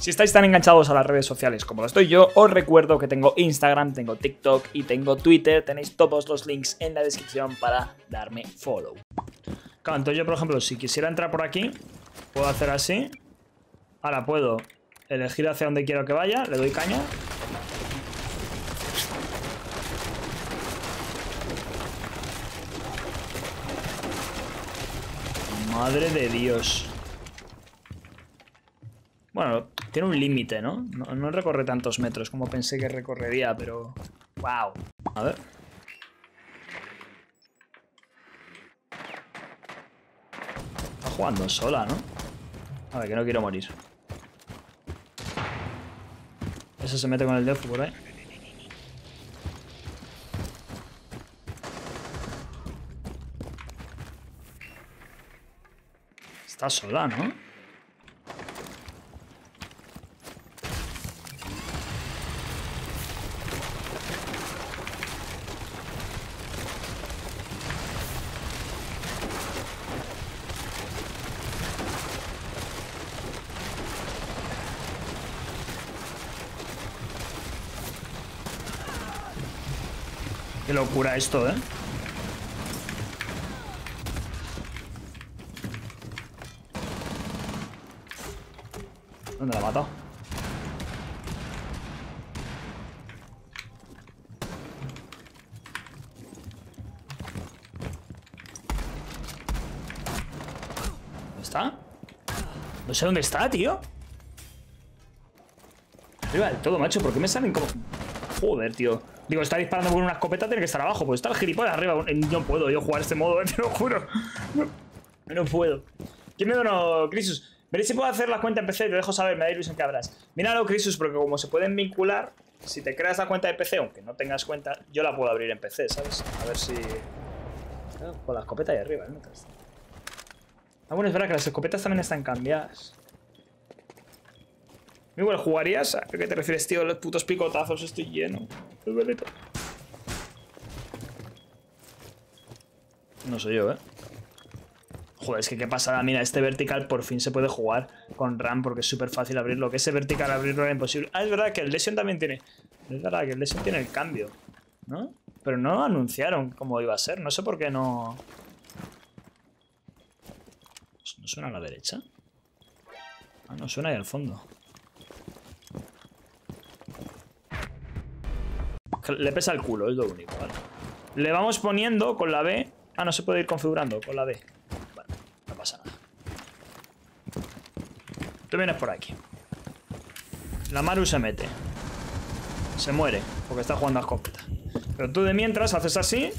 Si estáis tan enganchados a las redes sociales como lo estoy yo, os recuerdo que tengo Instagram, tengo TikTok y tengo Twitter. Tenéis todos los links en la descripción para darme follow. Claro, entonces yo, por ejemplo, si quisiera entrar por aquí, puedo hacer así. Ahora puedo elegir hacia dónde quiero que vaya, le doy caña. Madre de Dios. Bueno, tiene un límite, ¿no? No recorre tantos metros como pensé que recorrería, pero... ¡Wow! A ver... Está jugando sola, ¿no? A ver, que no quiero morir. Eso se mete con el defu por ahí. Está sola, ¿no? Qué locura esto, ¿eh? ¿Dónde la ha matado? ¿Dónde está? No sé dónde está, tío. Arriba del todo, macho. ¿Por qué me salen como...? Joder, tío. Digo, está disparando con una escopeta, tiene que estar abajo. Pues está el gilipollas arriba. No puedo yo jugar este modo, te lo juro. No puedo. ¿Qué miedo no, Crisus? Veré si puedo hacer la cuenta en PC y te dejo saber, me da ilusión que habrás. Míralo, Crisus, porque como se pueden vincular, si te creas la cuenta de PC, aunque no tengas cuenta, yo la puedo abrir en PC, ¿sabes? A ver si... Con la escopeta ahí arriba, ¿no? Ah, bueno, es verdad que las escopetas también están cambiadas. Muy bueno, ¿jugarías? ¿A qué te refieres, tío? Los putos picotazos, estoy lleno. No soy yo, ¿eh? Joder, es que qué pasada. Mira, este vertical por fin se puede jugar con RAM porque es súper fácil abrirlo. Que ese vertical abrirlo era imposible. Ah, es verdad que el Lesion también tiene... Es verdad que el Lesion tiene el cambio, ¿no? Pero no anunciaron cómo iba a ser. No sé por qué no... ¿No suena a la derecha? Ah, no, suena ahí al fondo. Le pesa el culo, es lo único, ¿vale? Le vamos poniendo con la B. Ah, no se puede ir configurando con la B. Vale, no pasa nada. Tú vienes por aquí. La Maru se mete. Se muere, porque está jugando a escopeta. Pero tú de mientras haces así.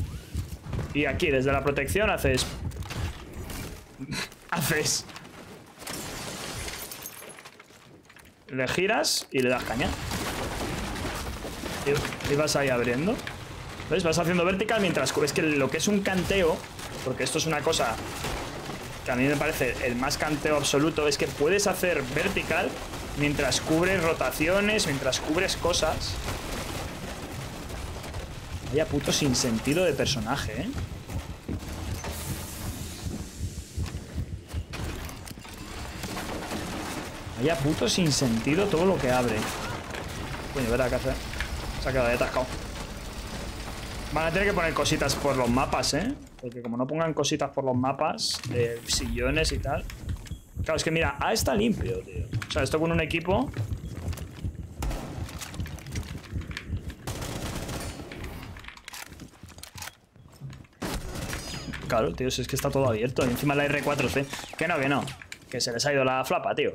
Y aquí, desde la protección, haces... haces... Le giras y le das caña. Y vas ahí abriendo. ¿Ves? Vas haciendo vertical mientras... Es que lo que es un canteo, porque esto es una cosa que a mí me parece el más canteo absoluto, es que puedes hacer vertical mientras cubres rotaciones, mientras cubres cosas. Vaya puto sinsentido de personaje, ¿eh? Vaya puto sinsentido todo lo que abre. Coño, ¿verdad qué hacer? Se ha quedado ahí atascado. Van a tener que poner cositas por los mapas, ¿eh? Porque como no pongan cositas por los mapas, de sillones y tal. Claro, es que mira, A está limpio, tío. O sea, esto con un equipo. Claro, tío, si es que está todo abierto. Y encima la R4C. Que no. Que se les ha ido la flapa, tío.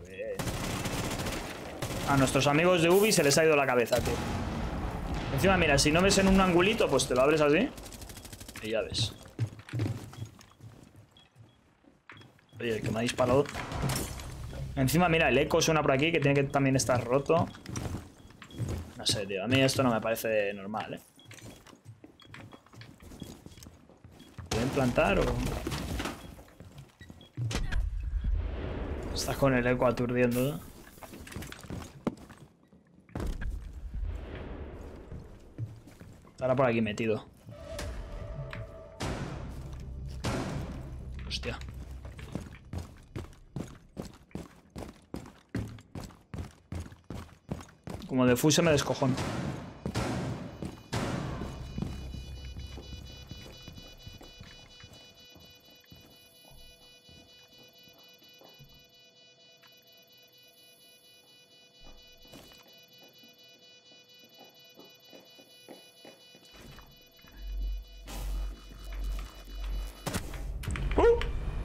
A nuestros amigos de Ubi se les ha ido la cabeza, tío. Encima, mira, si no ves en un angulito, pues te lo abres así y ya ves. Oye, el que me ha disparado. Encima, mira, el eco suena por aquí, que tiene que también estar roto. No sé, tío, a mí esto no me parece normal, ¿eh? ¿Pueden plantar o...? Estás con el eco aturdiendo, ¿no? Estará por aquí metido. Hostia. Como de full me descojono.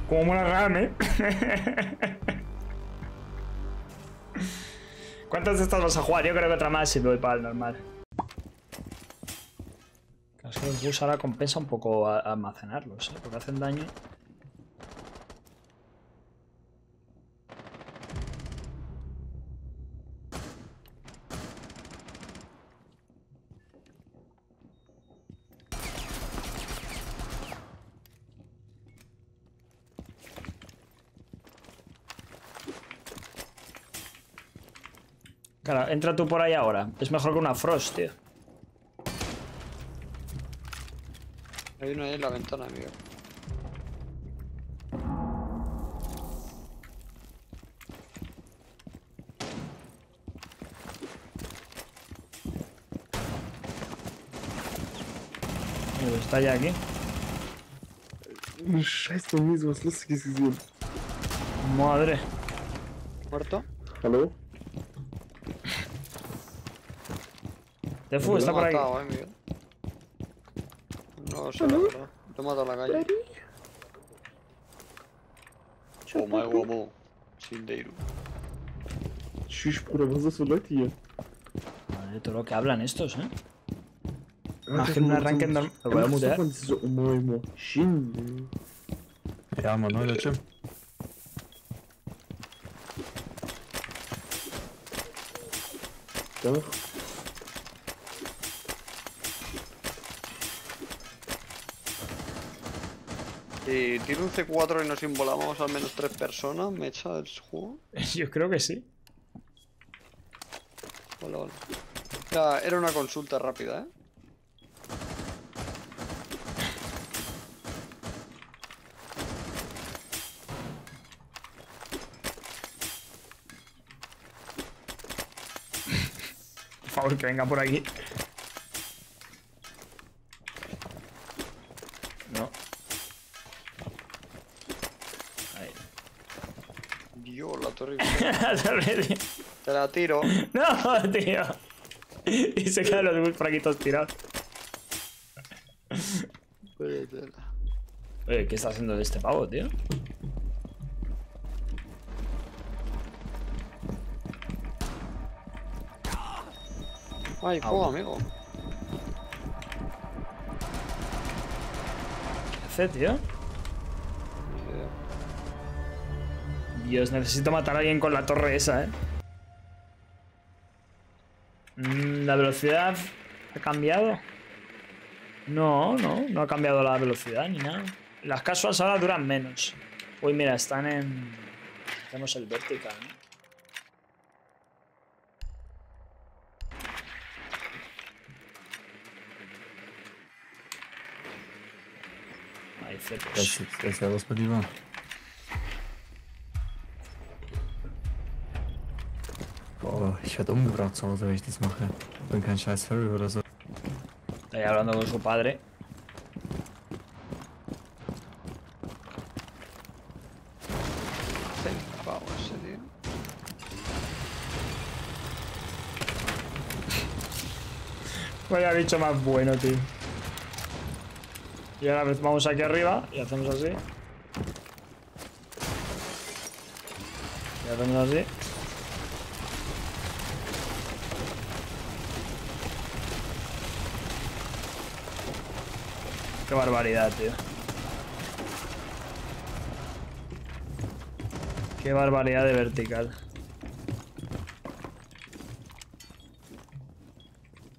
Como mola RAM, ¿eh? ¿Cuántas de estas vas a jugar? Yo creo que otra más y me voy para el normal. Los bus ahora compensa un poco a almacenarlos, ¿eh? Porque hacen daño. Claro, entra tú por ahí ahora. Es mejor que una Frost, tío. Hay uno ahí en la ventana, amigo. Está ya aquí. Scheiß, lo mismo, es lustig gesehen. Madre. ¿Muerto? ¿Aló? Defu, está por ahí. No sé, no. Te he matado a la calle. Oh, my God. Sindeiro. Shish, pura más de su Leute hier. Madre, todo lo que hablan estos, ¿eh? Imagínate un arranque en normal. Lo voy a mutear. Ya, mano, el hecho. ¿Qué? Si tiro un C4 y nos involamos al menos 3 personas, ¿me echa el juego? Yo creo que sí. Vale, vale. Ya, era una consulta rápida, ¿eh? Por favor, que venga por aquí. Te la tiro. No, tío. Y se quedan los muy fraquitos tirados. Oye, ¿qué está haciendo este pavo, tío? Ay, juego, amigo. ¿Qué hace, tío? Dios, necesito matar a alguien con la torre esa, ¿eh? ¿La velocidad ha cambiado? No, no ha cambiado la velocidad ni nada. Las casuals ahora duran menos. Uy, mira, están en... Hacemos el vertical, ¿eh? Ahí cepos. ¿Qué dos para Ich werde umgebracht zu Hause, wenn ich das mache. Ich bin kein scheiß Furry oder so. Está ahí hablando con su padre. Vaya bicho más bueno, tío. Y ahora vamos aquí arriba y hacemos así. Y hacemos así. Qué barbaridad, tío. Qué barbaridad de vertical.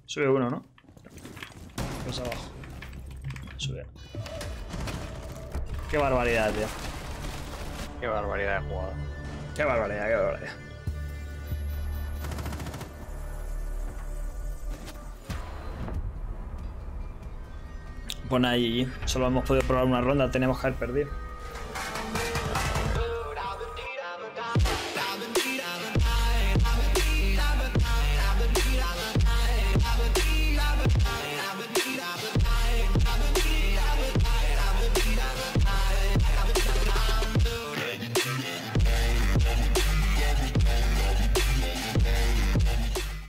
Sube uno, ¿no? Pues abajo. Sube. Qué barbaridad, tío. Qué barbaridad de jugada. Qué barbaridad, qué barbaridad. Bueno, allí solo hemos podido probar una ronda, tenemos que haber perdido.